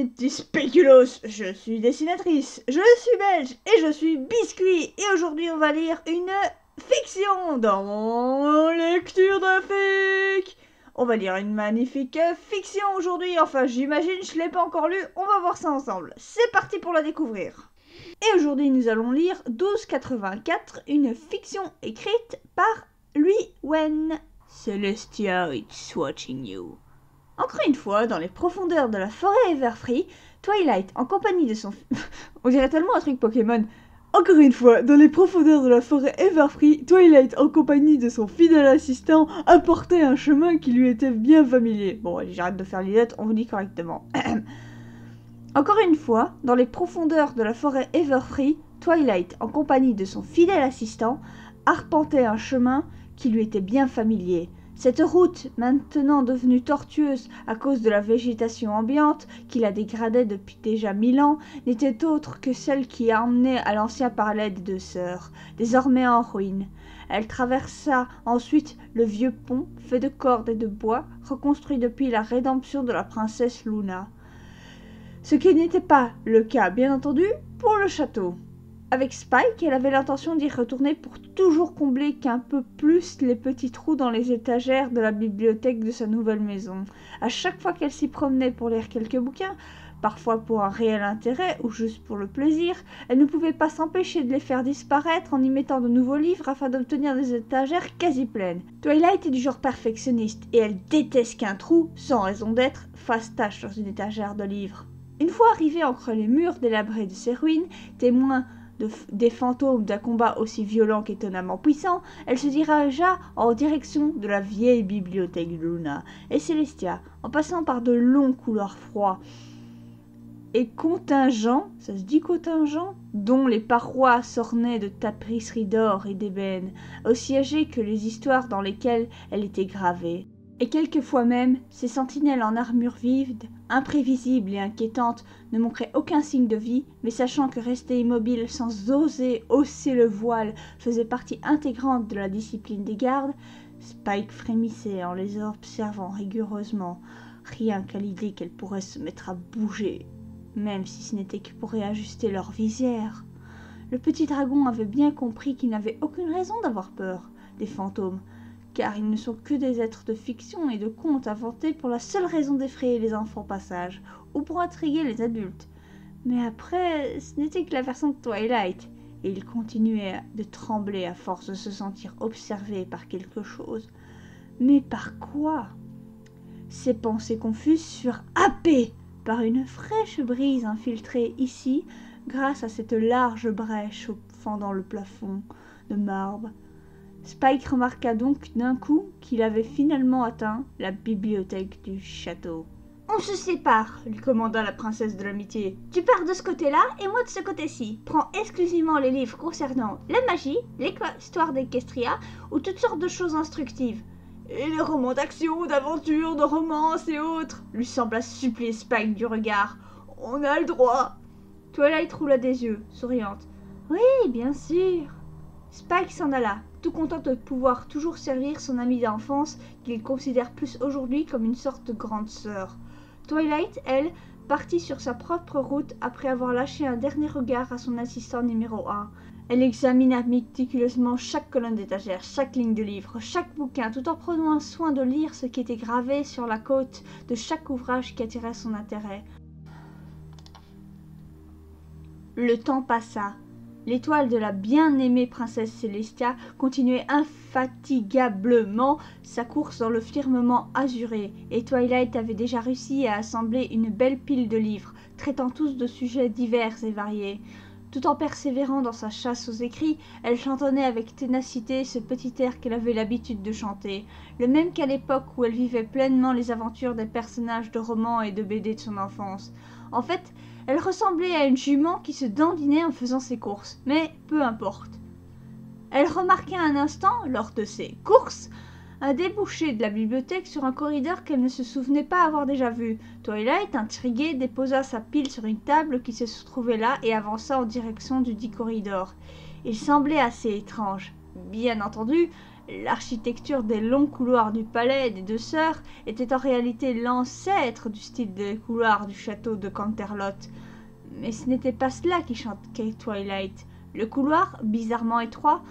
Magnetti Spéculos, je suis dessinatrice, je suis belge et je suis Biscuit. Et aujourd'hui on va lire une fiction dans mon lecture de fic. On va lire une magnifique fiction aujourd'hui, enfin j'imagine, je ne l'ai pas encore lue, on va voir ça ensemble. C'est parti pour la découvrir. Et aujourd'hui nous allons lire 1284, une fiction écrite par Luiwen. Celestia, it's watching you. Encore une fois, dans les profondeurs de la forêt Everfree, Twilight, en compagnie de son... On dirait tellement un truc Pokémon. Encore une fois, dans les profondeurs de la forêt Everfree, Twilight, en compagnie de son fidèle assistant, apportait un chemin qui lui était bien familier. Bon, allez, j'arrête de faire l'idiote, on vous dit correctement. Encore une fois, dans les profondeurs de la forêt Everfree, Twilight, en compagnie de son fidèle assistant, arpentait un chemin qui lui était bien familier. Cette route, maintenant devenue tortueuse à cause de la végétation ambiante qui la dégradait depuis déjà 1000 ans, n'était autre que celle qui emmenait à l'ancien palais des deux sœurs, désormais en ruine. Elle traversa ensuite le vieux pont, fait de cordes et de bois, reconstruit depuis la rédemption de la princesse Luna. Ce qui n'était pas le cas, bien entendu, pour le château. Avec Spike, elle avait l'intention d'y retourner pour toujours combler qu'un peu plus les petits trous dans les étagères de la bibliothèque de sa nouvelle maison. À chaque fois qu'elle s'y promenait pour lire quelques bouquins, parfois pour un réel intérêt ou juste pour le plaisir, elle ne pouvait pas s'empêcher de les faire disparaître en y mettant de nouveaux livres afin d'obtenir des étagères quasi pleines. Twilight est du genre perfectionniste et elle déteste qu'un trou, sans raison d'être, fasse tache dans une étagère de livres. Une fois arrivée entre les murs délabrés de ces ruines, témoin des fantômes d'un combat aussi violent qu'étonnamment puissant, elle se dirigea en direction de la vieille bibliothèque Luna et Celestia, en passant par de longs couloirs froids et contingents, ça se dit contingents, dont les parois s'ornaient de tapisseries d'or et d'ébène, aussi âgées que les histoires dans lesquelles elle était gravée. Et quelquefois même, ces sentinelles en armure vive, imprévisibles et inquiétantes, ne montraient aucun signe de vie, mais sachant que rester immobile sans oser hausser le voile faisait partie intégrante de la discipline des gardes, Spike frémissait en les observant rigoureusement, rien qu'à l'idée qu'elles pourraient se mettre à bouger, même si ce n'était que pour réajuster leur visière. Le petit dragon avait bien compris qu'il n'avait aucune raison d'avoir peur des fantômes, car ils ne sont que des êtres de fiction et de contes inventés pour la seule raison d'effrayer les enfants passage, ou pour intriguer les adultes. Mais après, ce n'était que la version de Twilight, et il continuait de trembler à force de se sentir observé par quelque chose. Mais par quoi? Ses pensées confuses furent happées par une fraîche brise infiltrée ici, grâce à cette large brèche fendant le plafond de marbre. Spike remarqua donc d'un coup qu'il avait finalement atteint la bibliothèque du château. « On se sépare !» lui commanda la princesse de l'amitié. « Tu pars de ce côté-là et moi de ce côté-ci. Prends exclusivement les livres concernant la magie, l'histoire d'Equestria ou toutes sortes de choses instructives. » Et les romans d'action, d'aventure, de romance et autres, lui sembla supplier Spike du regard. « On a le droit !» Twilight roula des yeux, souriante. « Oui, bien sûr !» Spike s'en alla, tout content de pouvoir toujours servir son ami d'enfance qu'il considère plus aujourd'hui comme une sorte de grande sœur. Twilight, elle, partit sur sa propre route après avoir lâché un dernier regard à son assistant numéro 1. Elle examina méticuleusement chaque colonne d'étagère, chaque ligne de livre, chaque bouquin, tout en prenant soin de lire ce qui était gravé sur la côte de chaque ouvrage qui attirait son intérêt. Le temps passa. L'étoile de la bien-aimée princesse Celestia continuait infatigablement sa course dans le firmament azuré, et Twilight avait déjà réussi à assembler une belle pile de livres, traitant tous de sujets divers et variés. Tout en persévérant dans sa chasse aux écrits, elle chantonnait avec ténacité ce petit air qu'elle avait l'habitude de chanter, le même qu'à l'époque où elle vivait pleinement les aventures des personnages de romans et de BD de son enfance. En fait, elle ressemblait à une jument qui se dandinait en faisant ses courses, mais peu importe. Elle remarqua un instant, lors de ses courses, un débouché de la bibliothèque sur un corridor qu'elle ne se souvenait pas avoir déjà vu. Twilight, intriguée, déposa sa pile sur une table qui se trouvait là et avança en direction du dit corridor. Il semblait assez étrange, Bien entendu, l'architecture des longs couloirs du palais des deux sœurs était en réalité l'ancêtre du style des couloirs du château de Canterlot. Mais ce n'était pas cela qui chantait Twilight. Le couloir, bizarrement étroit,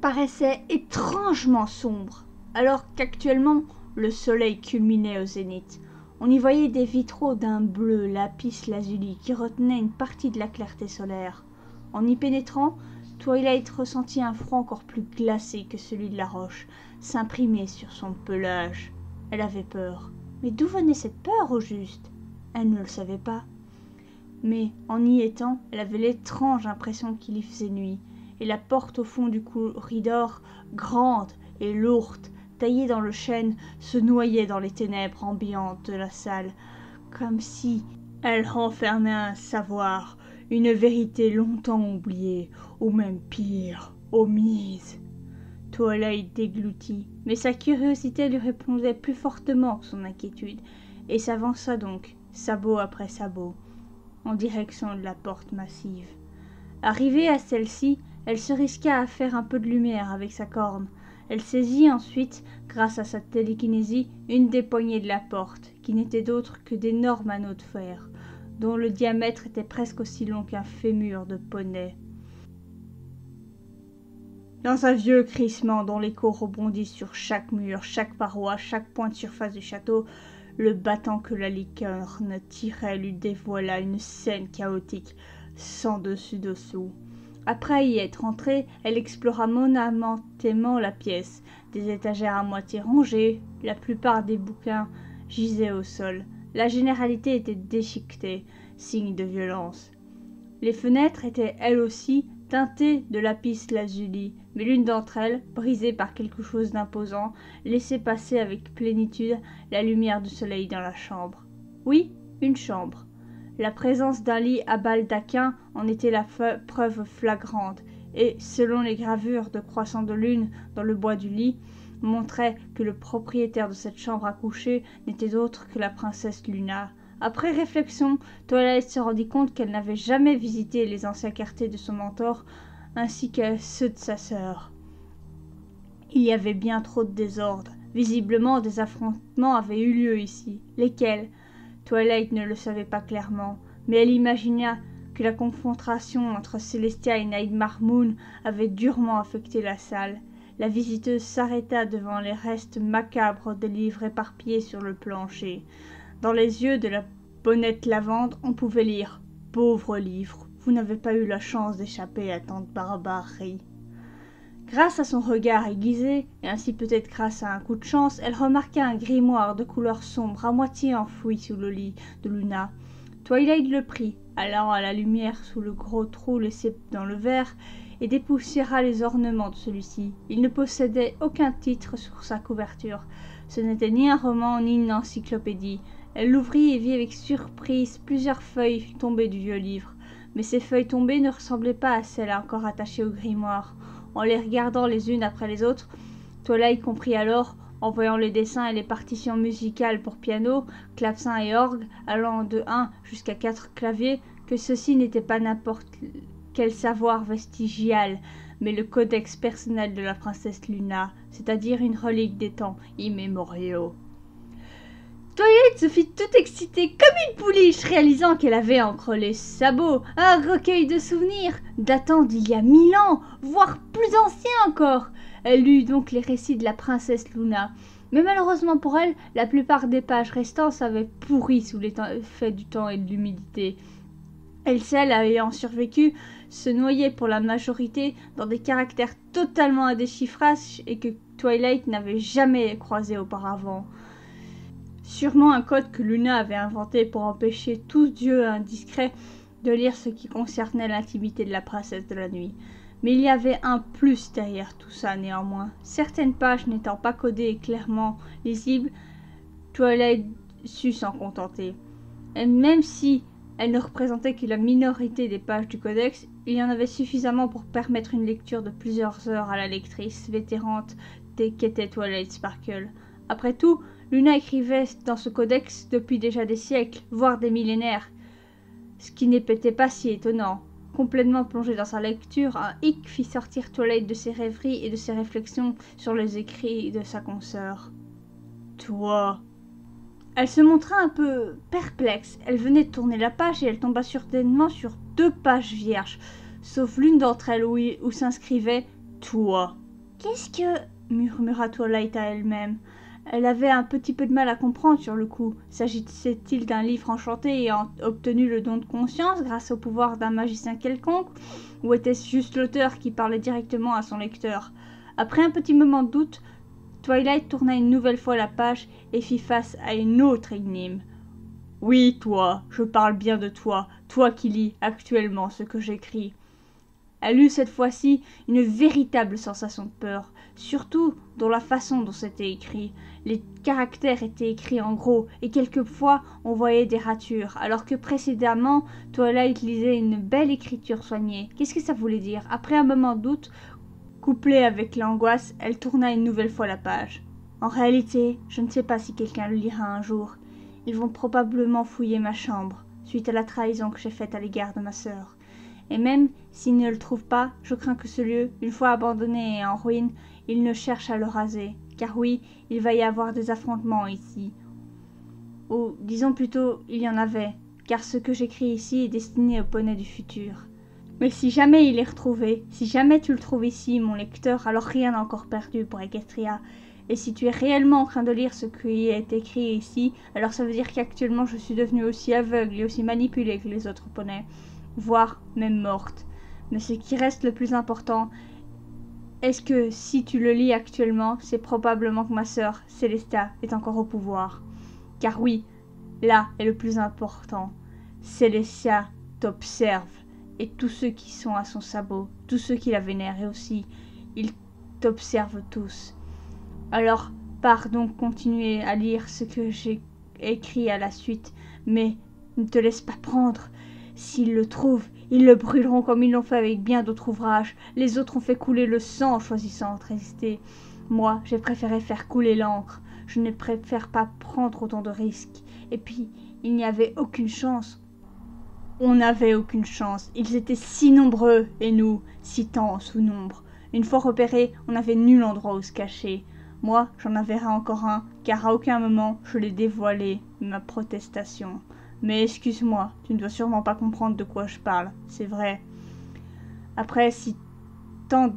paraissait étrangement sombre, alors qu'actuellement, le soleil culminait au zénith. On y voyait des vitraux d'un bleu lapis lazuli qui retenaient une partie de la clarté solaire. En y pénétrant, Twilight ressentit un froid encore plus glacé que celui de la roche s'imprimer sur son pelage. Elle avait peur. Mais d'où venait cette peur au juste? Elle ne le savait pas. Mais en y étant, elle avait l'étrange impression qu'il y faisait nuit, et la porte au fond du corridor, grande et lourde, taillée dans le chêne, se noyait dans les ténèbres ambiantes de la salle, comme si elle renfermait un savoir, une vérité longtemps oubliée, ou même pire, omise. Twilight dégloutit, mais sa curiosité lui répondait plus fortement que son inquiétude, et s'avança donc, sabot après sabot, en direction de la porte massive. Arrivée à celle-ci, elle se risqua à faire un peu de lumière avec sa corne. Elle saisit ensuite, grâce à sa télékinésie, une des poignées de la porte, qui n'était d'autre que d'énormes anneaux de fer, dont le diamètre était presque aussi long qu'un fémur de poney. Dans un vieux crissement dont l'écho rebondit sur chaque mur, chaque paroi, chaque point de surface du château, le battant que la licorne tirait lui dévoila une scène chaotique, sans dessus-dessous. Après y être entrée, elle explora monamentellement la pièce. Des étagères à moitié rangées, la plupart des bouquins gisaient au sol. La généralité était déchiquetée, signe de violence. Les fenêtres étaient elles aussi teintées de lapis lazuli, mais l'une d'entre elles, brisée par quelque chose d'imposant, laissait passer avec plénitude la lumière du soleil dans la chambre. Oui, une chambre. La présence d'un lit à baldaquin en était la preuve flagrante, et, selon les gravures de croissants de lune dans le bois du lit, montrait que le propriétaire de cette chambre à coucher n'était autre que la princesse Luna. Après réflexion, Twilight se rendit compte qu'elle n'avait jamais visité les anciens quartiers de son mentor, ainsi que ceux de sa sœur. Il y avait bien trop de désordre. Visiblement, des affrontements avaient eu lieu ici. Lesquels? Twilight ne le savait pas clairement, mais elle imagina que la confrontation entre Celestia et Nightmare Moon avait durement affecté la salle. La visiteuse s'arrêta devant les restes macabres des livres éparpillés sur le plancher. Dans les yeux de la bonnette lavande, on pouvait lire « Pauvre livre, vous n'avez pas eu la chance d'échapper à tant de barbarie. » Grâce à son regard aiguisé, et ainsi peut-être grâce à un coup de chance, elle remarqua un grimoire de couleur sombre à moitié enfoui sous le lit de Luna. Twilight le prit, allant à la lumière sous le gros trou laissé dans le verre, et dépoussiéra les ornements de celui-ci. Il ne possédait aucun titre sur sa couverture. Ce n'était ni un roman ni une encyclopédie. Elle l'ouvrit et vit avec surprise plusieurs feuilles tombées du vieux livre. Mais ces feuilles tombées ne ressemblaient pas à celles encore attachées au grimoire. En les regardant les unes après les autres, Twilight comprit alors, en voyant les dessins et les partitions musicales pour piano, clavecin et orgue, allant de 1 jusqu'à 4 claviers, que ceci n'était pas n'importe quel savoir vestigial, mais le codex personnel de la princesse Luna, c'est-à-dire une relique des temps immémoriaux. Twilight se fit toute excitée comme une pouliche, réalisant qu'elle avait entre les sabots un recueil de souvenirs datant d'il y a 1000 ans, voire plus ancien encore. Elle lut donc les récits de la princesse Luna. Mais malheureusement pour elle, la plupart des pages restantes avaient pourri sous l'effet du temps et de l'humidité. Elle, celle ayant survécu, se noyait pour la majorité dans des caractères totalement indéchiffrables et que Twilight n'avait jamais croisés auparavant. Sûrement un code que Luna avait inventé pour empêcher tout dieu indiscret de lire ce qui concernait l'intimité de la princesse de la nuit. Mais il y avait un plus derrière tout ça néanmoins. Certaines pages n'étant pas codées et clairement lisibles, Twilight sut s'en contenter. Et même si elle ne représentait que la minorité des pages du codex, il y en avait suffisamment pour permettre une lecture de plusieurs heures à la lectrice vétérante qu'était Twilight Sparkle. Après tout, Luna écrivait dans ce codex depuis déjà des siècles, voire des millénaires, ce qui n'était pas si étonnant. complètement plongé dans sa lecture, un hic fit sortir Twilight de ses rêveries et de ses réflexions sur les écrits de sa consoeur. « Toi !» Elle se montra un peu perplexe. Elle venait de tourner la page et elle tomba soudainement sur deux pages vierges, sauf l'une d'entre elles où s'inscrivait « Toi !»« Qu'est-ce que... » murmura Twilight à elle-même. Elle avait un petit peu de mal à comprendre sur le coup. S'agissait-il d'un livre enchanté ayant obtenu le don de conscience grâce au pouvoir d'un magicien quelconque, ou était-ce juste l'auteur qui parlait directement à son lecteur? Après un petit moment de doute, Twilight tourna une nouvelle fois la page et fit face à une autre énigme. « Oui, toi, je parle bien de toi, toi qui lis actuellement ce que j'écris. » Elle eut cette fois-ci une véritable sensation de peur, surtout dans la façon dont c'était écrit. Les caractères étaient écrits en gros, et quelquefois on voyait des ratures, alors que précédemment, Twilight lisait une belle écriture soignée. Qu'est-ce que ça voulait dire? Après un moment de doute, couplé avec l'angoisse, elle tourna une nouvelle fois la page. En réalité, je ne sais pas si quelqu'un le lira un jour. Ils vont probablement fouiller ma chambre, suite à la trahison que j'ai faite à l'égard de ma sœur. Et même s'ils ne le trouvent pas, je crains que ce lieu, une fois abandonné et en ruine, ils ne cherchent à le raser. Car oui, il va y avoir des affrontements ici. Ou, disons plutôt, il y en avait. Car ce que j'écris ici est destiné aux poneys du futur. Mais si jamais il est retrouvé, si jamais tu le trouves ici, mon lecteur, alors rien n'est encore perdu pour Equestria. Et si tu es réellement en train de lire ce qui est écrit ici, alors ça veut dire qu'actuellement je suis devenue aussi aveugle et aussi manipulée que les autres poneys, voire même morte. Mais ce qui reste le plus important, est-ce que si tu le lis actuellement, c'est probablement que ma sœur, Celestia, est encore au pouvoir. Car oui, là est le plus important. Celestia t'observe, et tous ceux qui sont à son sabot, tous ceux qui la vénèrent aussi, ils t'observent tous. Alors, pars donc continuer à lire ce que j'ai écrit à la suite, mais ne te laisse pas prendre. S'ils le trouvent, ils le brûleront comme ils l'ont fait avec bien d'autres ouvrages. Les autres ont fait couler le sang en choisissant de résister. Moi, j'ai préféré faire couler l'encre. Je ne préfère pas prendre autant de risques. Et puis, il n'y avait aucune chance. On n'avait aucune chance. Ils étaient si nombreux, et nous, si tant en sous-nombre. Une fois repérés, on n'avait nul endroit où se cacher. Moi, j'en avais encore un, car à aucun moment, je l'ai dévoilé, ma protestation. Mais excuse-moi, tu ne dois sûrement pas comprendre de quoi je parle, c'est vrai. Après si tant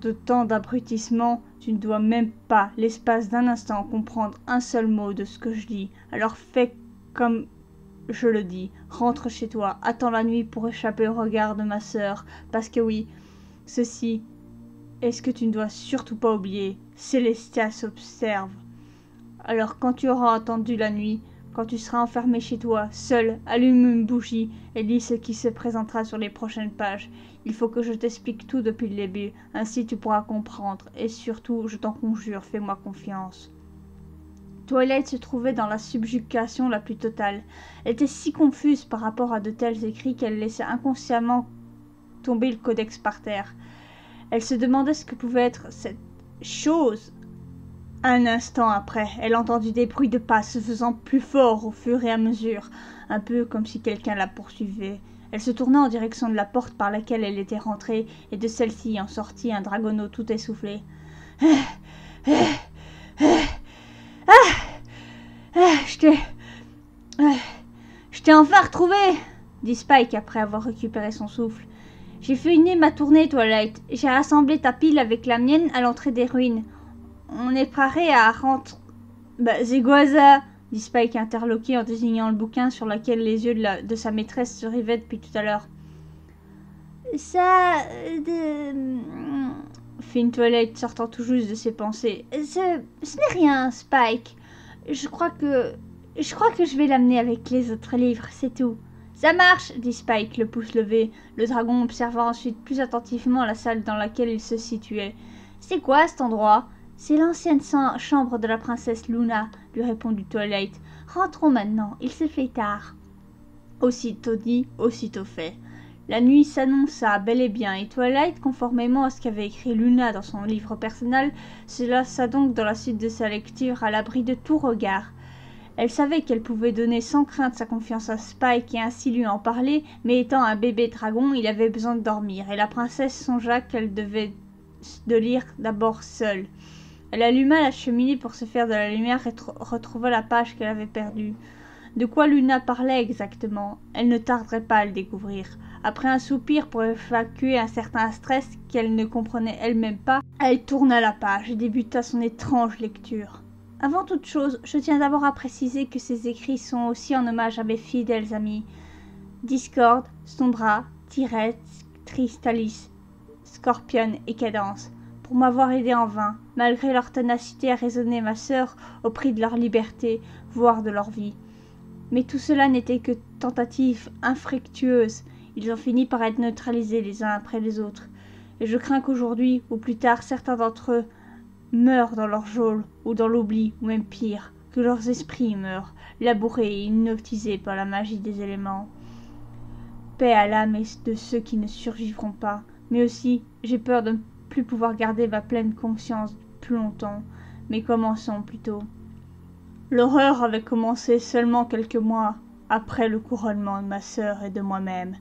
d'abrutissement, tu ne dois même pas, l'espace d'un instant, comprendre un seul mot de ce que je dis. Alors fais comme je le dis, rentre chez toi, attends la nuit pour échapper au regard de ma sœur. Parce que oui, ceci est ce que tu ne dois surtout pas oublier, Celestia s'observe. Alors quand tu auras attendu la nuit, quand tu seras enfermé chez toi, seul, allume une bougie et lis ce qui se présentera sur les prochaines pages. Il faut que je t'explique tout depuis le début, ainsi tu pourras comprendre. Et surtout, je t'en conjure, fais-moi confiance. Twilight se trouvait dans la subjugation la plus totale. Elle était si confuse par rapport à de tels écrits qu'elle laissait inconsciemment tomber le codex par terre. Elle se demandait ce que pouvait être cette chose. Un instant après, elle entendit des bruits de pas se faisant plus forts au fur et à mesure, un peu comme si quelqu'un la poursuivait. Elle se tourna en direction de la porte par laquelle elle était rentrée, et de celle-ci en sortit un dragonneau tout essoufflé. « Je t'ai enfin retrouvé !» dit Spike après avoir récupéré son souffle. « J'ai fini ma tournée, Twilight. J'ai rassemblé ta pile avec la mienne à l'entrée des ruines. » On est paré à rentrer. Bah, c'est quoi ça? Dit Spike interloqué en désignant le bouquin sur lequel les yeux de sa maîtresse se rivaient depuis tout à l'heure. Ça. Fit une toilette sortant tout juste de ses pensées. Ce n'est rien, Spike. Je crois que je vais l'amener avec les autres livres, c'est tout. Ça marche, dit Spike, le pouce levé, le dragon observant ensuite plus attentivement la salle dans laquelle il se situait. C'est quoi cet endroit? C'est l'ancienne chambre de la princesse Luna, lui répondit Twilight. Rentrons maintenant, il se fait tard. Aussitôt dit, aussitôt fait. La nuit s'annonça bel et bien, et Twilight, conformément à ce qu'avait écrit Luna dans son livre personnel, se lassa donc dans la suite de sa lecture à l'abri de tout regard. Elle savait qu'elle pouvait donner sans crainte sa confiance à Spike et ainsi lui en parler, mais étant un bébé dragon, il avait besoin de dormir, et la princesse songea qu'elle devait de lire d'abord seule. Elle alluma la cheminée pour se faire de la lumière et retrouva la page qu'elle avait perdue. De quoi Luna parlait exactement? Elle ne tarderait pas à le découvrir. Après un soupir pour évacuer un certain stress qu'elle ne comprenait elle-même pas, elle tourna la page et débuta son étrange lecture. Avant toute chose, je tiens d'abord à préciser que ces écrits sont aussi en hommage à mes fidèles amis Discord, Sombra, Tirek, Chrysalis, Scorpion et Cadence, pour m'avoir aidé en vain, malgré leur ténacité à raisonner ma sœur au prix de leur liberté, voire de leur vie. Mais tout cela n'était que tentatives infructueuses. Ils ont fini par être neutralisés les uns après les autres. Et je crains qu'aujourd'hui, ou plus tard, certains d'entre eux meurent dans leur geôle, ou dans l'oubli, ou même pire, que leurs esprits meurent, labourés et hypnotisés par la magie des éléments. Paix à l'âme de ceux qui ne survivront pas, mais aussi, j'ai peur de ne plus pouvoir garder ma pleine conscience plus longtemps, mais commençons plutôt. L'horreur avait commencé seulement quelques mois après le couronnement de ma sœur et de moi-même.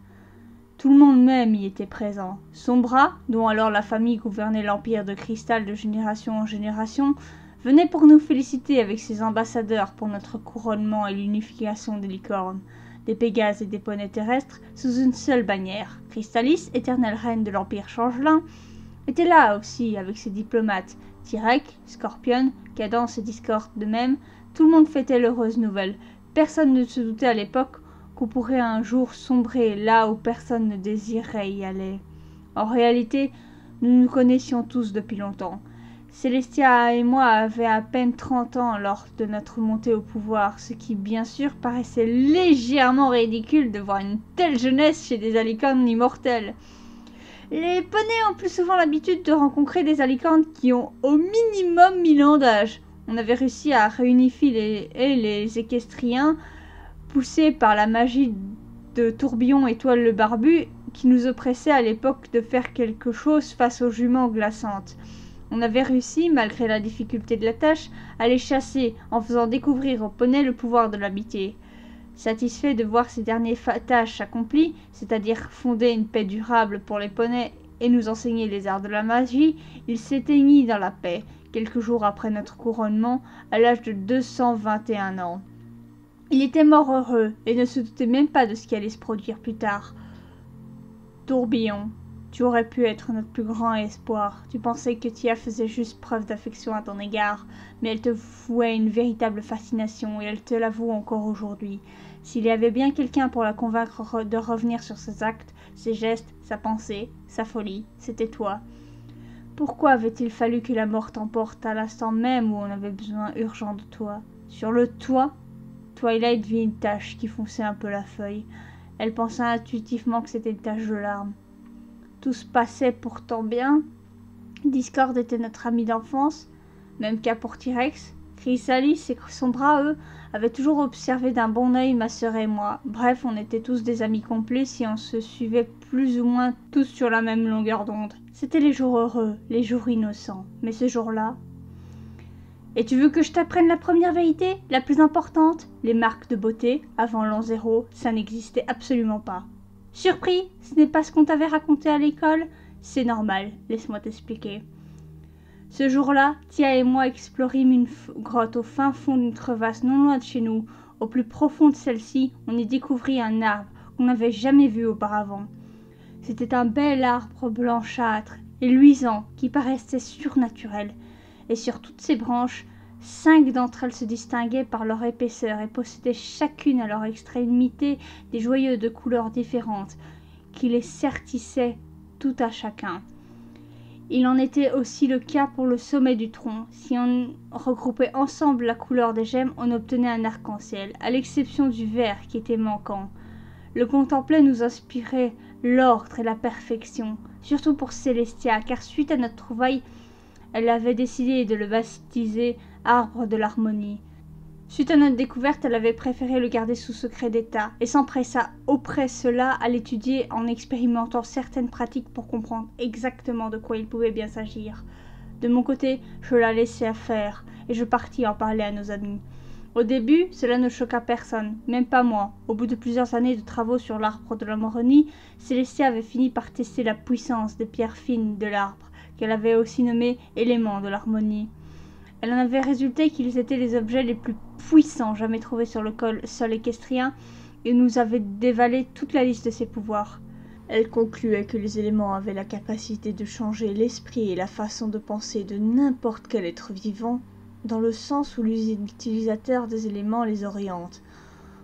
Tout le monde même y était présent. Sombra, dont alors la famille gouvernait l'empire de cristal de génération en génération, venait pour nous féliciter avec ses ambassadeurs pour notre couronnement et l'unification des licornes, des pégases et des poneys terrestres sous une seule bannière. Chrysalis, éternelle reine de l'empire Changelin, était là aussi avec ses diplomates. Tirek, Scorpion, Cadence et Discord de même, tout le monde fêtait l'heureuse nouvelle. Personne ne se doutait à l'époque qu'on pourrait un jour sombrer là où personne ne désirait y aller. En réalité, nous nous connaissions tous depuis longtemps. Celestia et moi avions à peine 30 ans lors de notre montée au pouvoir, ce qui bien sûr paraissait légèrement ridicule de voir une telle jeunesse chez des alicornes immortelles. Les poneys ont plus souvent l'habitude de rencontrer des alicornes qui ont au minimum 1000 ans d'âge. On avait réussi à réunifier les Equestriens, poussés par la magie de Tourbillon et Toile le Barbu, qui nous oppressait à l'époque de faire quelque chose face aux juments glaçantes. On avait réussi, malgré la difficulté de la tâche, à les chasser, en faisant découvrir aux poneys le pouvoir de l'amitié. Satisfait de voir ces dernières tâches accomplies, c'est-à-dire fonder une paix durable pour les poneys et nous enseigner les arts de la magie, il s'éteignit dans la paix, quelques jours après notre couronnement, à l'âge de 221 ans. Il était mort heureux et ne se doutait même pas de ce qui allait se produire plus tard. Tourbillon, tu aurais pu être notre plus grand espoir. Tu pensais que Tia faisait juste preuve d'affection à ton égard, mais elle te vouait une véritable fascination et elle te l'avoue encore aujourd'hui. S'il y avait bien quelqu'un pour la convaincre de revenir sur ses actes, ses gestes, sa pensée, sa folie, c'était toi. Pourquoi avait-il fallu que la mort t'emporte à l'instant même où on avait besoin urgent de toi? Sur le toit, Twilight vit une tache qui fonçait un peu la feuille. Elle pensa intuitivement que c'était une tache de larmes. Tout se passait pourtant bien. Discord était notre ami d'enfance, même cas pour T-Rex. Chrysalis et Sombra, eux, avaient toujours observé d'un bon œil ma sœur et moi. Bref, on était tous des amis complets si on se suivait plus ou moins tous sur la même longueur d'onde. C'était les jours heureux, les jours innocents. Mais ce jour-là... Et tu veux que je t'apprenne la première vérité, la plus importante? Les marques de beauté, avant l'an 0, ça n'existait absolument pas. Surpris? Ce n'est pas ce qu'on t'avait raconté à l'école? C'est normal, laisse-moi t'expliquer. Ce jour-là, Tia et moi explorîmes une grotte au fin fond d'une crevasse non loin de chez nous. Au plus profond de celle-ci, on y découvrit un arbre qu'on n'avait jamais vu auparavant. C'était un bel arbre blanchâtre et luisant qui paraissait surnaturel. Et sur toutes ses branches, 5 d'entre elles se distinguaient par leur épaisseur et possédaient chacune à leur extrémité des joyeux de couleurs différentes qui les sertissaient tout à chacun. Il en était aussi le cas pour le sommet du tronc. Si on regroupait ensemble la couleur des gemmes, on obtenait un arc-en-ciel, à l'exception du vert qui était manquant. Le contempler nous inspirait l'ordre et la perfection, surtout pour Celestia, car suite à notre trouvaille, elle avait décidé de le baptiser Arbre de l'Harmonie. Suite à notre découverte, elle avait préféré le garder sous secret d'État et s'empressa auprès cela à l'étudier en expérimentant certaines pratiques pour comprendre exactement de quoi il pouvait bien s'agir. De mon côté, je la laissais faire et je partis en parler à nos amis. Au début, cela ne choqua personne, même pas moi. Au bout de plusieurs années de travaux sur l'arbre de l'Harmonie, Celestia avait fini par tester la puissance des pierres fines de l'arbre, qu'elle avait aussi nommé éléments de l'harmonie. Elle en avait résulté qu'ils étaient les objets les plus puissants jamais trouvés sur le sol équestrien, et nous avait dévalé toute la liste de ses pouvoirs. Elle concluait que les éléments avaient la capacité de changer l'esprit et la façon de penser de n'importe quel être vivant, dans le sens où l'utilisateur des éléments les oriente.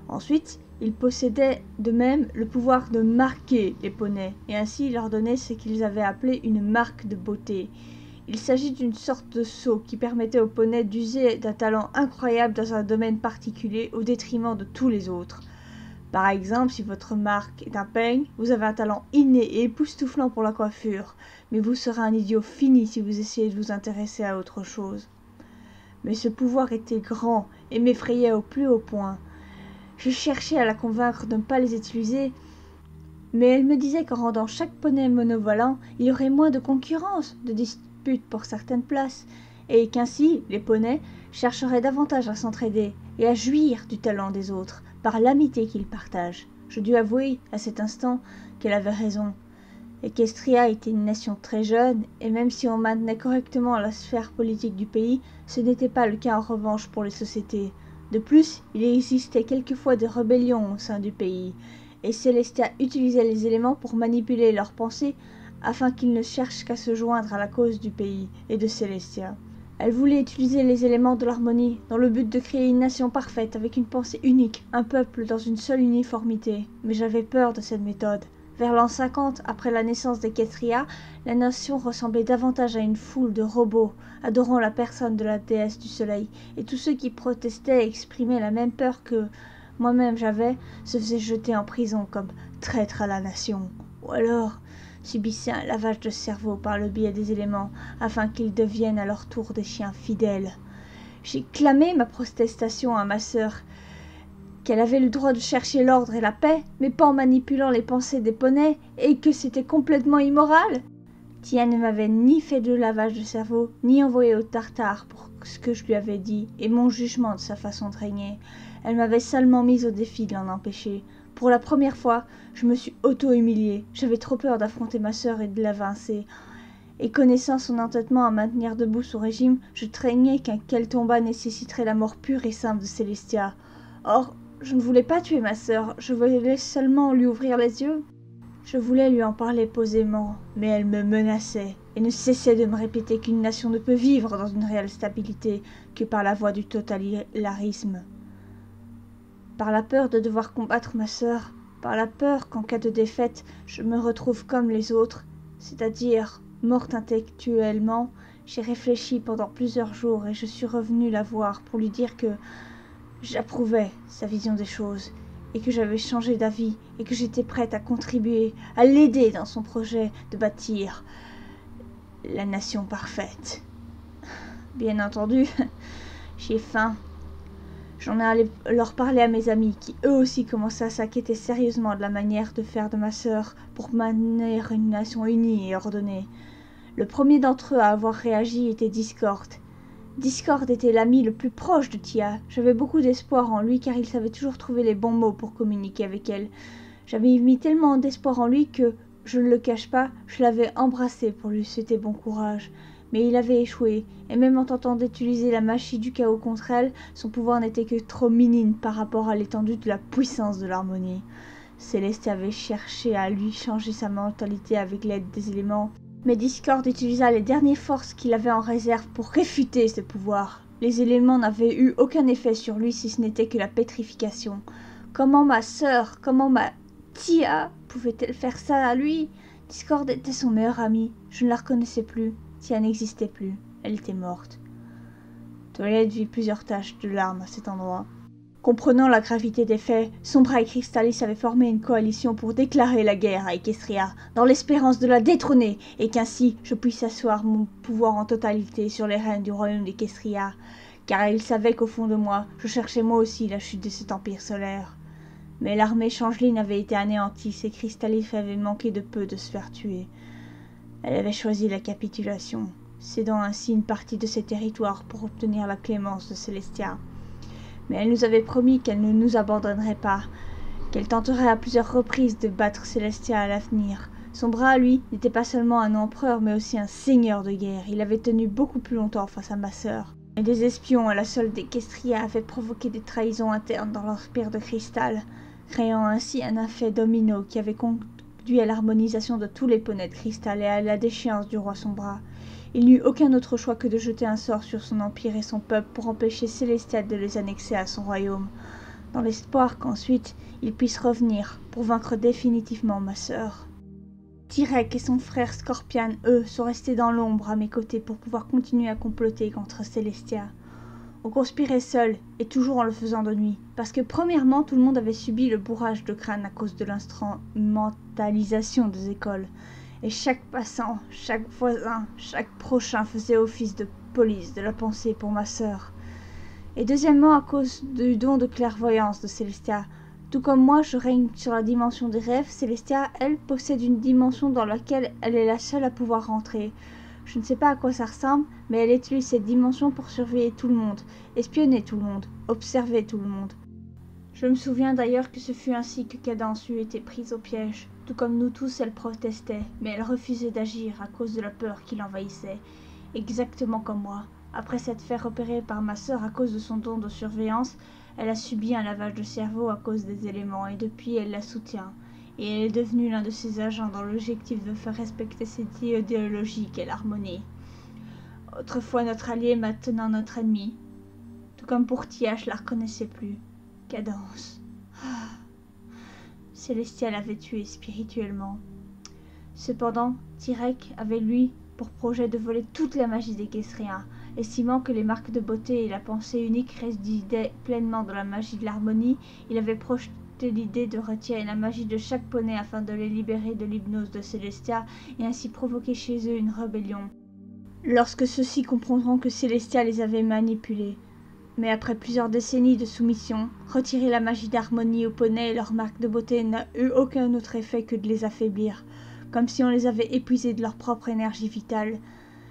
Ensuite, ils possédaient de même le pouvoir de marquer les poneys, et ainsi leur donner ce qu'ils avaient appelé une marque de beauté. Il s'agit d'une sorte de sceau qui permettait aux poneys d'user d'un talent incroyable dans un domaine particulier au détriment de tous les autres. Par exemple, si votre marque est un peigne, vous avez un talent inné et époustouflant pour la coiffure, mais vous serez un idiot fini si vous essayez de vous intéresser à autre chose. Mais ce pouvoir était grand et m'effrayait au plus haut point. Je cherchais à la convaincre de ne pas les utiliser, mais elle me disait qu'en rendant chaque poney monovolant, il y aurait moins de concurrence, de disputes pour certaines places, et qu'ainsi, les poneys chercheraient davantage à s'entraider et à jouir du talent des autres, par l'amitié qu'ils partagent. Je dus avouer, à cet instant, qu'elle avait raison. Equestria était une nation très jeune, et même si on maintenait correctement la sphère politique du pays, ce n'était pas le cas en revanche pour les sociétés. De plus, il existait quelquefois des rébellions au sein du pays, et Celestia utilisait les éléments pour manipuler leurs pensées afin qu'ils ne cherchent qu'à se joindre à la cause du pays et de Celestia. Elle voulait utiliser les éléments de l'harmonie dans le but de créer une nation parfaite avec une pensée unique, un peuple dans une seule uniformité, mais j'avais peur de cette méthode. Vers l'an 50, après la naissance d'Equestria, la nation ressemblait davantage à une foule de robots, adorant la personne de la déesse du soleil, et tous ceux qui protestaient et exprimaient la même peur que moi-même j'avais, se faisaient jeter en prison comme traîtres à la nation, ou alors subissaient un lavage de cerveau par le biais des éléments, afin qu'ils deviennent à leur tour des chiens fidèles. J'ai clamé ma protestation à ma sœur, qu'elle avait le droit de chercher l'ordre et la paix, mais pas en manipulant les pensées des poneys, et que c'était complètement immoral. Tia ne m'avait ni fait de lavage de cerveau, ni envoyé au Tartare pour ce que je lui avais dit, et mon jugement de sa façon de régner. Elle m'avait seulement mise au défi de l'en empêcher. Pour la première fois, je me suis auto-humiliée, j'avais trop peur d'affronter ma sœur et de la vincer. Et connaissant son entêtement à maintenir debout son régime, je craignais qu'un quel tomba nécessiterait la mort pure et simple de Celestia. Or, je ne voulais pas tuer ma sœur, je voulais seulement lui ouvrir les yeux. Je voulais lui en parler posément, mais elle me menaçait et ne cessait de me répéter qu'une nation ne peut vivre dans une réelle stabilité que par la voie du totalitarisme. Par la peur de devoir combattre ma sœur, par la peur qu'en cas de défaite, je me retrouve comme les autres, c'est-à-dire morte intellectuellement, j'ai réfléchi pendant plusieurs jours et je suis revenue la voir pour lui dire que j'approuvais sa vision des choses, et que j'avais changé d'avis, et que j'étais prête à contribuer, à l'aider dans son projet de bâtir la nation parfaite. Bien entendu, j'ai faim. J'en ai allé leur parler à mes amis, qui eux aussi commençaient à s'inquiéter sérieusement de la manière de faire de ma sœur pour maintenir une nation unie et ordonnée. Le premier d'entre eux à avoir réagi était Discord. Discord était l'ami le plus proche de Tia. J'avais beaucoup d'espoir en lui car il savait toujours trouver les bons mots pour communiquer avec elle. J'avais mis tellement d'espoir en lui que, je ne le cache pas, je l'avais embrassé pour lui souhaiter bon courage. Mais il avait échoué, et même en tentant d'utiliser la magie du chaos contre elle, son pouvoir n'était que trop minime par rapport à l'étendue de la puissance de l'harmonie. Celeste avait cherché à lui changer sa mentalité avec l'aide des éléments. Mais Discord utilisa les dernières forces qu'il avait en réserve pour réfuter ce pouvoir. Les éléments n'avaient eu aucun effet sur lui si ce n'était que la pétrification. Comment ma sœur, comment ma Tia pouvait-elle faire ça à lui? Discord était son meilleur ami. Je ne la reconnaissais plus. Tia n'existait plus. Elle était morte. Twilight vit plusieurs taches de larmes à cet endroit. Comprenant la gravité des faits, Sombra et Chrysalis avaient formé une coalition pour déclarer la guerre à Equestria, dans l'espérance de la détrôner, et qu'ainsi je puisse asseoir mon pouvoir en totalité sur les rênes du royaume d'Equestria, car ils savaient qu'au fond de moi, je cherchais moi aussi la chute de cet empire solaire. Mais l'armée changeline avait été anéantie et Chrysalis avait manqué de peu de se faire tuer. Elle avait choisi la capitulation, cédant ainsi une partie de ses territoires pour obtenir la clémence de Celestia. mais elle nous avait promis qu'elle ne nous abandonnerait pas, qu'elle tenterait à plusieurs reprises de battre Celestia à l'avenir. Son bras, lui, n'était pas seulement un empereur, mais aussi un seigneur de guerre. Il avait tenu beaucoup plus longtemps face à ma sœur. Et des espions à la solde d'Equestria avaient provoqué des trahisons internes dans l'Empire de Cristal, créant ainsi un effet domino qui avait conduit à l'harmonisation de tous les poneys de Cristal et à la déchéance du roi Sombra. Il n'eut aucun autre choix que de jeter un sort sur son empire et son peuple pour empêcher Celestia de les annexer à son royaume, dans l'espoir qu'ensuite il puisse revenir pour vaincre définitivement ma sœur. Tirek et son frère Scorpion, eux, sont restés dans l'ombre à mes côtés pour pouvoir continuer à comploter contre Celestia. On conspirait seuls, et toujours en le faisant de nuit, parce que premièrement, tout le monde avait subi le bourrage de crâne à cause de l'instrumentalisation des écoles, et chaque passant, chaque voisin, chaque prochain faisait office de police de la pensée pour ma sœur. Et deuxièmement, à cause du don de clairvoyance de Celestia. Tout comme moi, je règne sur la dimension des rêves, Celestia, elle, possède une dimension dans laquelle elle est la seule à pouvoir rentrer. Je ne sais pas à quoi ça ressemble, mais elle utilise cette dimension pour surveiller tout le monde, espionner tout le monde, observer tout le monde. Je me souviens d'ailleurs que ce fut ainsi que Cadence eut été prise au piège. Tout comme nous tous, elle protestait, mais elle refusait d'agir à cause de la peur qui l'envahissait, exactement comme moi. Après s'être fait repérer par ma sœur à cause de son don de surveillance, elle a subi un lavage de cerveau à cause des éléments et depuis elle la soutient. Et elle est devenue l'un de ses agents dans l'objectif de faire respecter cette idéologie qu'elle harmonie. Autrefois notre allié, maintenant notre ennemi. Tout comme pour Tia, je la reconnaissais plus. Cadence. Ah. Celestia l'avait tuée spirituellement. Cependant, Tirek avait lui pour projet de voler toute la magie des Equestriens, estimant que les marques de beauté et la pensée unique résidaient pleinement dans la magie de l'harmonie, il avait projeté l'idée de retirer la magie de chaque poney afin de les libérer de l'hypnose de Celestia et ainsi provoquer chez eux une rébellion, lorsque ceux-ci comprendront que Celestia les avait manipulés. Mais après plusieurs décennies de soumission, retirer la magie d'harmonie aux poneys et leurs marques de beauté n'a eu aucun autre effet que de les affaiblir, comme si on les avait épuisés de leur propre énergie vitale.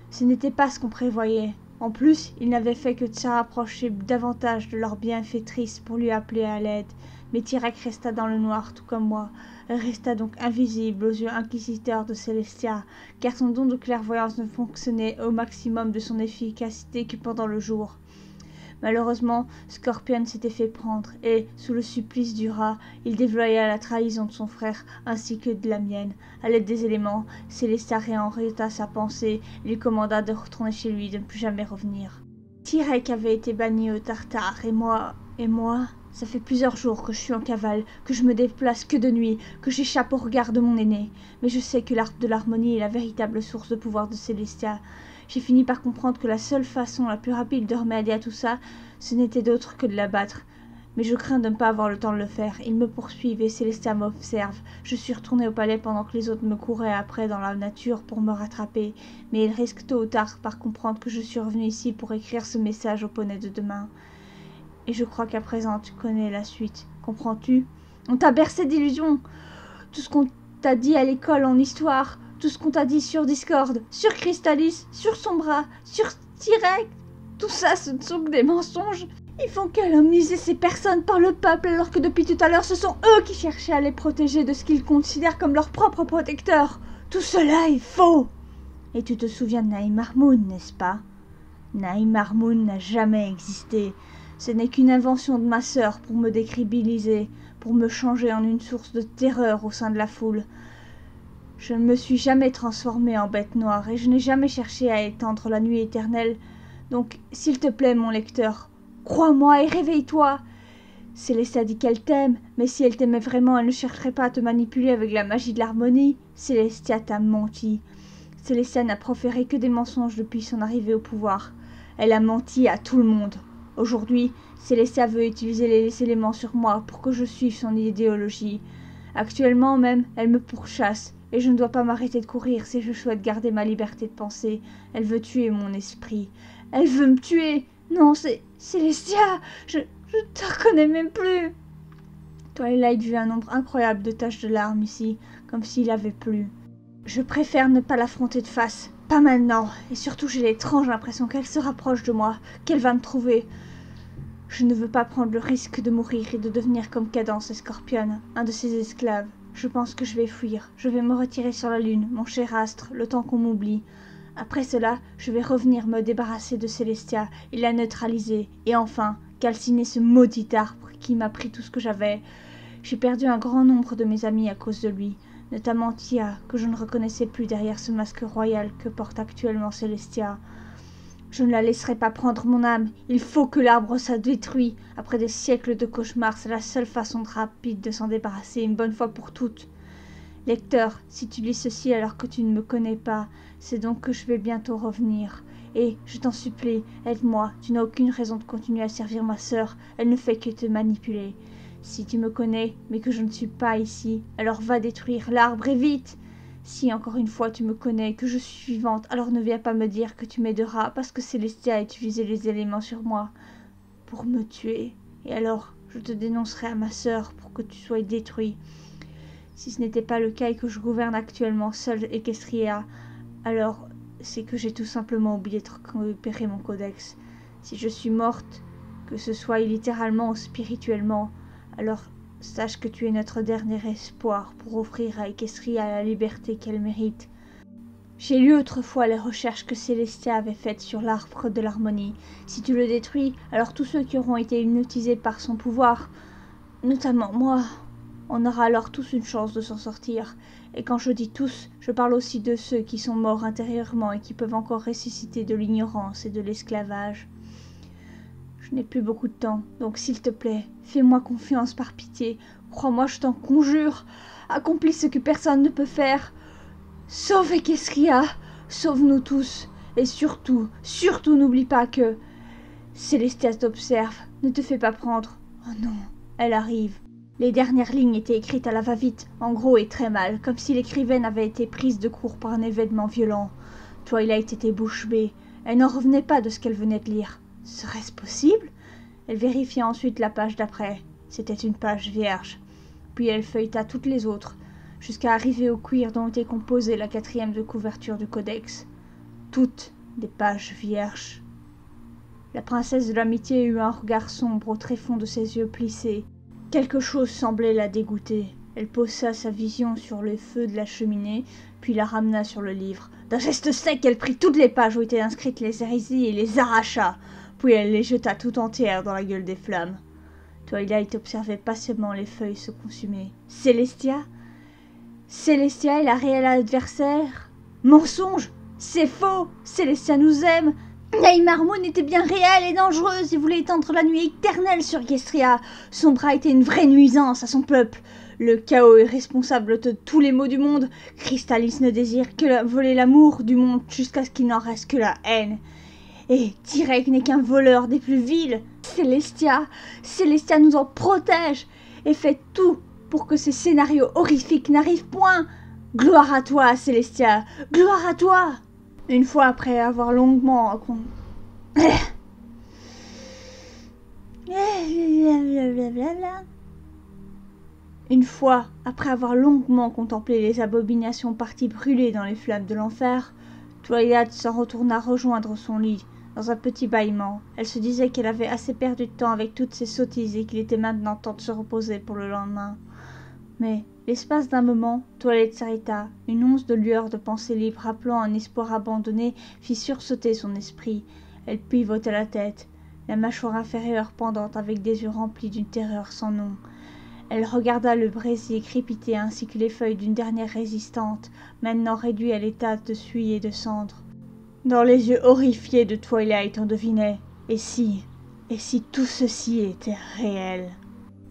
Ce n'était pas ce qu'on prévoyait. En plus, il n'avait fait que de se rapprocher davantage de leur bienfaitrice pour lui appeler à l'aide. Mais Tirek resta dans le noir, tout comme moi. Elle resta donc invisible aux yeux inquisiteurs de Celestia, car son don de clairvoyance ne fonctionnait au maximum de son efficacité que pendant le jour. Malheureusement, Scorpion s'était fait prendre et, sous le supplice du rat, il déploya la trahison de son frère ainsi que de la mienne. À l'aide des éléments, Celestia réenrêta sa pensée et lui commanda de retourner chez lui et de ne plus jamais revenir. Tirek avait été banni au Tartare et moi, ça fait plusieurs jours que je suis en cavale, que je me déplace que de nuit, que j'échappe au regard de mon aîné. Mais je sais que l'arbre de l'harmonie est la véritable source de pouvoir de Celestia. J'ai fini par comprendre que la seule façon la plus rapide de remédier à tout ça, ce n'était d'autre que de l'abattre. Mais je crains de ne pas avoir le temps de le faire. Ils me poursuivent et Celestia m'observe. Je suis retournée au palais pendant que les autres me couraient après dans la nature pour me rattraper. Mais ils risquent tôt ou tard par comprendre que je suis revenue ici pour écrire ce message au poney de demain. Et je crois qu'à présent tu connais la suite. Comprends-tu? On t'a bercé d'illusions. Tout ce qu'on t'a dit à l'école en histoire, tout ce qu'on t'a dit sur Discord, sur Chrysalis, sur Sombra, sur Tirek, tout ça ce ne sont que des mensonges. Ils font calomniser ces personnes par le peuple alors que depuis tout à l'heure ce sont eux qui cherchaient à les protéger de ce qu'ils considèrent comme leur propre protecteur. Tout cela est faux. Et tu te souviens de Nightmare Moon, n'est-ce pas? Nightmare Moon n'a jamais existé. Ce n'est qu'une invention de ma sœur pour me décrédibiliser, pour me changer en une source de terreur au sein de la foule. Je ne me suis jamais transformée en bête noire et je n'ai jamais cherché à étendre la nuit éternelle. Donc, s'il te plaît, mon lecteur, crois-moi et réveille-toi. Celestia dit qu'elle t'aime, mais si elle t'aimait vraiment, elle ne chercherait pas à te manipuler avec la magie de l'harmonie. Celestia t'a menti. Celestia n'a proféré que des mensonges depuis son arrivée au pouvoir. Elle a menti à tout le monde. Aujourd'hui, Celestia veut utiliser les éléments sur moi pour que je suive son idéologie. Actuellement même, elle me pourchasse. Et je ne dois pas m'arrêter de courir si je souhaite garder ma liberté de penser. Elle veut tuer mon esprit. Elle veut me tuer. Non, c'est Celestia. Je ne te reconnais même plus. Twilight vit un nombre incroyable de taches de larmes ici, comme s'il avait plu. Je préfère ne pas l'affronter de face. Pas maintenant. Et surtout, j'ai l'étrange impression qu'elle se rapproche de moi, qu'elle va me trouver. Je ne veux pas prendre le risque de mourir et de devenir comme Cadence et Scorpion, un de ses esclaves. Je pense que je vais fuir. Je vais me retirer sur la lune, mon cher astre, le temps qu'on m'oublie. Après cela, je vais revenir me débarrasser de Celestia et la neutraliser. Et enfin, calciner ce maudit arbre qui m'a pris tout ce que j'avais. J'ai perdu un grand nombre de mes amis à cause de lui. Notamment Tia, que je ne reconnaissais plus derrière ce masque royal que porte actuellement Celestia. Je ne la laisserai pas prendre mon âme. Il faut que l'arbre soit détruit. Après des siècles de cauchemars, c'est la seule façon rapide de s'en débarrasser une bonne fois pour toutes. Lecteur, si tu lis ceci alors que tu ne me connais pas, c'est donc que je vais bientôt revenir. Et, je t'en supplie, aide-moi. Tu n'as aucune raison de continuer à servir ma sœur. Elle ne fait que te manipuler. Si tu me connais, mais que je ne suis pas ici, alors va détruire l'arbre et vite! Si encore une fois tu me connais, que je suis vivante, alors ne viens pas me dire que tu m'aideras parce que Celestia a utilisé les éléments sur moi pour me tuer. Et alors, je te dénoncerai à ma sœur pour que tu sois détruit. Si ce n'était pas le cas et que je gouverne actuellement seule Equestria, alors c'est que j'ai tout simplement oublié de récupérer mon codex. Si je suis morte, que ce soit littéralement ou spirituellement, alors... sache que tu es notre dernier espoir pour offrir à Equestria la liberté qu'elle mérite. J'ai lu autrefois les recherches que Celestia avait faites sur l'arbre de l'harmonie. Si tu le détruis, alors tous ceux qui auront été hypnotisés par son pouvoir, notamment moi, on aura alors tous une chance de s'en sortir. Et quand je dis tous, je parle aussi de ceux qui sont morts intérieurement et qui peuvent encore ressusciter de l'ignorance et de l'esclavage. Je n'ai plus beaucoup de temps, donc s'il te plaît, fais-moi confiance par pitié. Crois-moi, je t'en conjure. Accomplis ce que personne ne peut faire. Sauve Equestria, sauve-nous tous. Et surtout, surtout n'oublie pas que... Celestia t'observe, ne te fais pas prendre. Oh non, elle arrive. Les dernières lignes étaient écrites à la va-vite, en gros et très mal, comme si l'écrivaine avait été prise de court par un événement violent. Twilight était bouche bée, elle n'en revenait pas de ce qu'elle venait de lire. Serait-ce possible? Elle vérifia ensuite la page d'après. C'était une page vierge. Puis elle feuilleta toutes les autres, jusqu'à arriver au cuir dont était composée la quatrième de couverture du codex. Toutes des pages vierges. La princesse de l'amitié eut un regard sombre au tréfonds de ses yeux plissés. Quelque chose semblait la dégoûter. Elle posa sa vision sur le feu de la cheminée, puis la ramena sur le livre. D'un geste sec, elle prit toutes les pages où étaient inscrites les hérésies et les arracha. Puis elle les jeta tout entières dans la gueule des flammes. Twilight observait patiemment les feuilles se consumer. Celestia? Celestia est la réelle adversaire? Mensonge! C'est faux! Celestia nous aime! Nightmare Moon était bien réelle et dangereuse et voulait étendre la nuit éternelle sur Equestria. Sombra était une vraie nuisance à son peuple. Le chaos est responsable de tous les maux du monde. Chrysalis ne désire que voler l'amour du monde jusqu'à ce qu'il n'en reste que la haine. Et Tirek n'est qu'un voleur des plus vils. Celestia nous en protège et fait tout pour que ces scénarios horrifiques n'arrivent point. Gloire à toi, Celestia, gloire à toi. Une fois après avoir longuement... contemplé les abominations parties brûlées dans les flammes de l'enfer, Twilight s'en retourna rejoindre son lit. Dans un petit bâillement, elle se disait qu'elle avait assez perdu de temps avec toutes ces sottises et qu'il était maintenant temps de se reposer pour le lendemain. Mais, l'espace d'un moment, Twilight s'arrêta. Une once de lueur de pensée libre rappelant un espoir abandonné fit sursauter son esprit. Elle pivota la tête, la mâchoire inférieure pendante avec des yeux remplis d'une terreur sans nom. Elle regarda le brésier crépiter ainsi que les feuilles d'une dernière résistante, maintenant réduite à l'état de suie et de cendre. Dans les yeux horrifiés de Twilight, on devinait « Et si tout ceci était réel ?»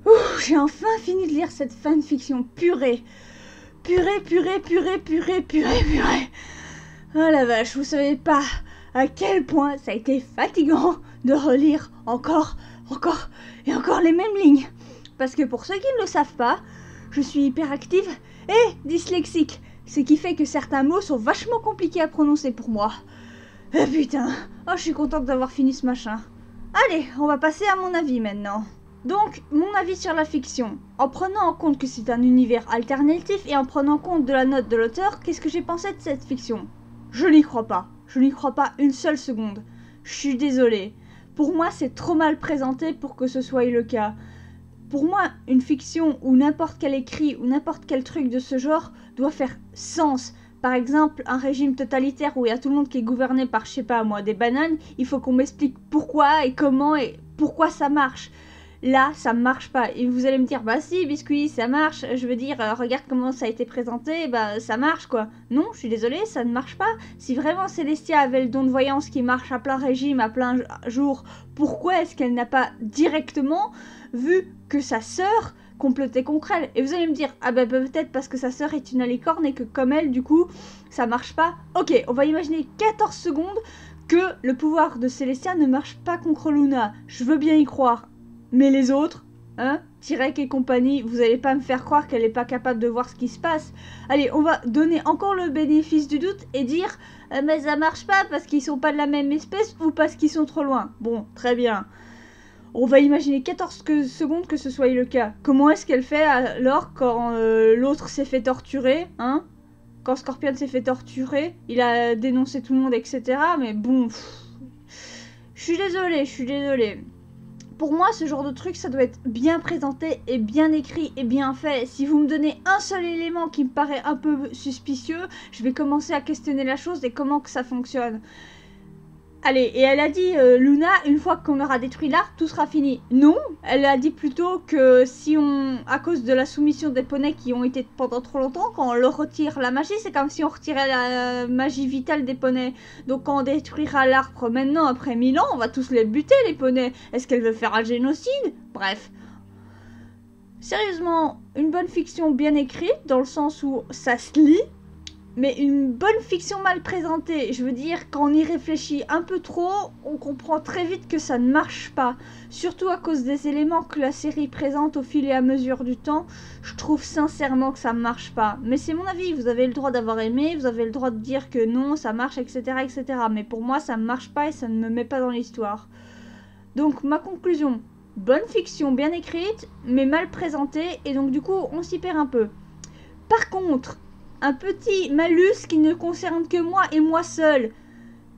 Ouh, j'ai enfin fini de lire cette fanfiction purée. Purée. Oh la vache, vous savez pas à quel point ça a été fatigant de relire encore les mêmes lignes. Parce que pour ceux qui ne le savent pas, je suis hyperactive et dyslexique. Ce qui fait que certains mots sont vachement compliqués à prononcer pour moi. Ah putain, oh, je suis contente d'avoir fini ce machin. Allez, on va passer à mon avis maintenant. Donc, mon avis sur la fiction. En prenant en compte que c'est un univers alternatif et en prenant compte de la note de l'auteur, qu'est-ce que j'ai pensé de cette fiction? Je n'y crois pas. Je n'y crois pas une seule seconde. Je suis désolée. Pour moi, c'est trop mal présenté pour que ce soit le cas. Pour moi, une fiction ou n'importe quel écrit ou n'importe quel truc de ce genre doit faire sens. Par exemple, un régime totalitaire où il y a tout le monde qui est gouverné par, je sais pas moi, des bananes, il faut qu'on m'explique pourquoi et comment et pourquoi ça marche. Là, ça marche pas. Et vous allez me dire, bah si, Biscuit, ça marche. Je veux dire, regarde comment ça a été présenté, bah ça marche quoi. Non, je suis désolée, ça ne marche pas. Si vraiment Celestia avait le don de voyance qui marche à plein régime, à plein jour, pourquoi est-ce qu'elle n'a pas directement vu que sa sœur complotait contre elle? Et vous allez me dire, ah bah peut-être parce que sa sœur est une alicorne et que comme elle, du coup, ça marche pas. Ok, on va imaginer 14 secondes que le pouvoir de Celestia ne marche pas contre Luna. Je veux bien y croire. Mais les autres, hein, Tirek et compagnie, vous allez pas me faire croire qu'elle n'est pas capable de voir ce qui se passe. Allez, on va donner encore le bénéfice du doute et dire, mais ça marche pas parce qu'ils sont pas de la même espèce ou parce qu'ils sont trop loin. Bon, très bien. On va imaginer 14 secondes que ce soit le cas. Comment est-ce qu'elle fait alors quand l'autre s'est fait torturer, hein? Quand Scorpion s'est fait torturer, il a dénoncé tout le monde, etc. Mais bon, je suis désolée, je suis désolée. Pour moi, ce genre de truc, ça doit être bien présenté et bien écrit et bien fait. Si vous me donnez un seul élément qui me paraît un peu suspicieux, je vais commencer à questionner la chose et comment que ça fonctionne. Allez, et elle a dit, Luna, une fois qu'on aura détruit l'arbre, tout sera fini. Non, elle a dit plutôt que si on, à cause de la soumission des poneys qui ont été pendant trop longtemps, quand on leur retire la magie, c'est comme si on retirait la magie vitale des poneys. Donc quand on détruira l'arbre maintenant, après 1000 ans, on va tous les buter, les poneys. Est-ce qu'elle veut faire un génocide? Bref. Sérieusement, une bonne fiction bien écrite, dans le sens où ça se lit. Mais une bonne fiction mal présentée, je veux dire, quand on y réfléchit un peu trop, on comprend très vite que ça ne marche pas. Surtout à cause des éléments que la série présente au fil et à mesure du temps, je trouve sincèrement que ça ne marche pas. Mais c'est mon avis, vous avez le droit d'avoir aimé, vous avez le droit de dire que non, ça marche, etc. etc. Mais pour moi, ça ne marche pas et ça ne me met pas dans l'histoire. Donc ma conclusion, bonne fiction bien écrite, mais mal présentée, et donc du coup, on s'y perd un peu. Par contre... un petit malus qui ne concerne que moi et moi seule.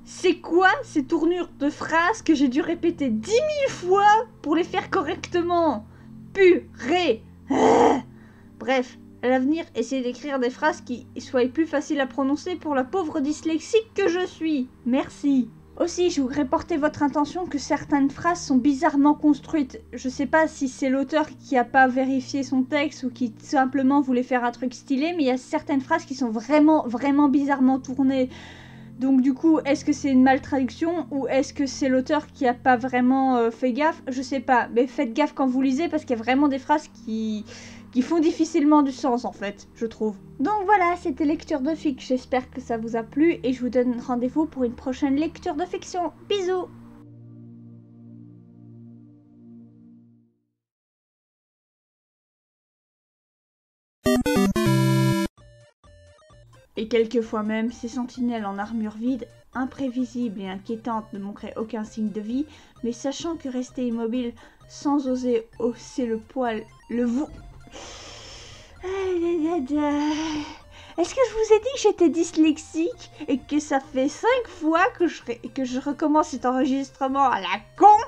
C'est quoi ces tournures de phrases que j'ai dû répéter 10 000 fois pour les faire correctement? Purée. Bref, à l'avenir, essayez d'écrire des phrases qui soient plus faciles à prononcer pour la pauvre dyslexique que je suis. Merci. Aussi, je voudrais porter votre attention que certaines phrases sont bizarrement construites. Je sais pas si c'est l'auteur qui a pas vérifié son texte ou qui simplement voulait faire un truc stylé, mais il y a certaines phrases qui sont vraiment bizarrement tournées. Donc du coup, est-ce que c'est une maltraduction ou est-ce que c'est l'auteur qui a pas vraiment fait gaffe? Je sais pas, mais faites gaffe quand vous lisez parce qu'il y a vraiment des phrases qui font difficilement du sens en fait, je trouve. Donc voilà, c'était Lecture de Fic, j'espère que ça vous a plu et je vous donne rendez-vous pour une prochaine lecture de fiction. Bisous! Et quelquefois même, ces sentinelles en armure vide, imprévisibles et inquiétantes, ne manqueraient aucun signe de vie, mais sachant que rester immobile sans oser hausser le poil, le vent... Est-ce que je vous ai dit que j'étais dyslexique et que ça fait 5 fois que je recommence cet enregistrement à la con?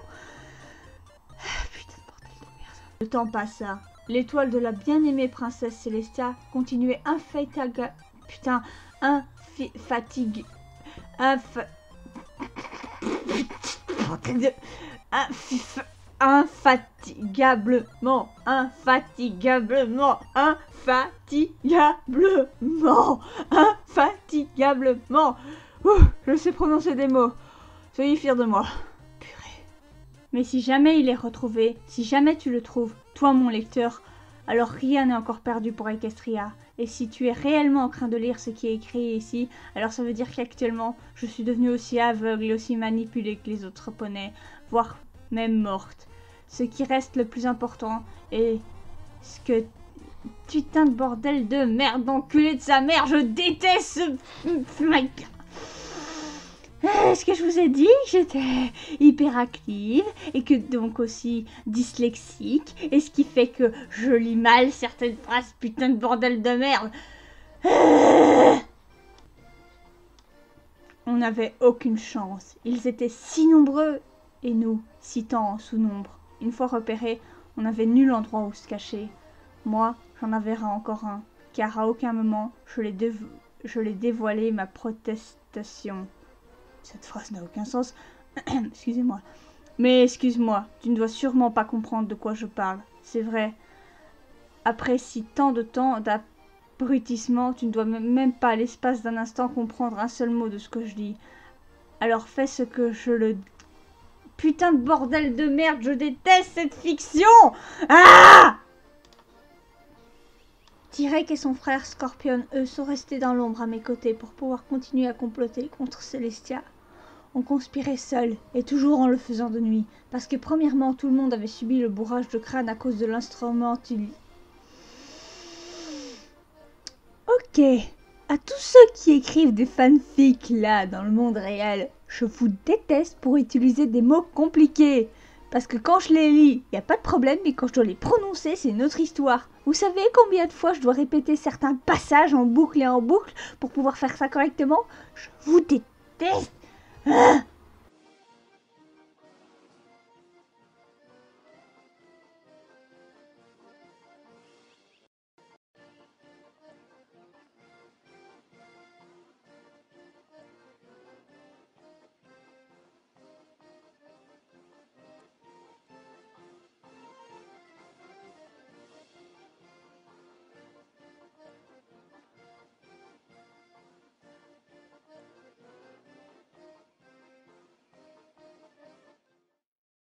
Putain de bordel de merde. Le temps passa. L'étoile de la bien-aimée princesse Celestia continuait infatigable. Putain, infatigablement. Ouh, je sais prononcer des mots. Soyez fiers de moi. Purée. Mais si jamais il est retrouvé, si jamais tu le trouves, toi mon lecteur, alors rien n'est encore perdu pour Equestria. Et si tu es réellement en train de lire ce qui est écrit ici, alors ça veut dire qu'actuellement, je suis devenue aussi aveugle et aussi manipulée que les autres poneys, voire même morte. Ce qui reste le plus important est ce que... Putain de bordel de merde, d'enculé de sa mère, je déteste ce... Est-ce que je vous ai dit que j'étais hyperactive et que donc aussi dyslexique et ce qui fait que je lis mal certaines phrases, putain de bordel de merde. On n'avait aucune chance. Ils étaient si nombreux et nous, si tant en sous-nombre. Une fois repérés, on n'avait nul endroit où se cacher. Moi, j'en averrai encore un, car à aucun moment je l'ai dévoilé ma protestation. Cette phrase n'a aucun sens. Excusez-moi. Mais excuse-moi, tu ne dois sûrement pas comprendre de quoi je parle. C'est vrai. Après si tant de temps d'abrutissement, tu ne dois même pas à l'espace d'un instant comprendre un seul mot de ce que je dis. Alors fais ce que je le... Putain de bordel de merde, je déteste cette fiction. Ah! Tirek et son frère Scorpion, eux, sont restés dans l'ombre à mes côtés pour pouvoir continuer à comploter contre Celestia. On conspirait seuls, et toujours en le faisant de nuit, parce que premièrement, tout le monde avait subi le bourrage de crâne à cause de l'instrument. Ok, à tous ceux qui écrivent des fanfics là, dans le monde réel, je vous déteste pour utiliser des mots compliqués. Parce que quand je les lis, il n'y a pas de problème, mais quand je dois les prononcer, c'est une autre histoire. Vous savez combien de fois je dois répéter certains passages en boucle et en boucle pour pouvoir faire ça correctement? Je vous déteste. Ah.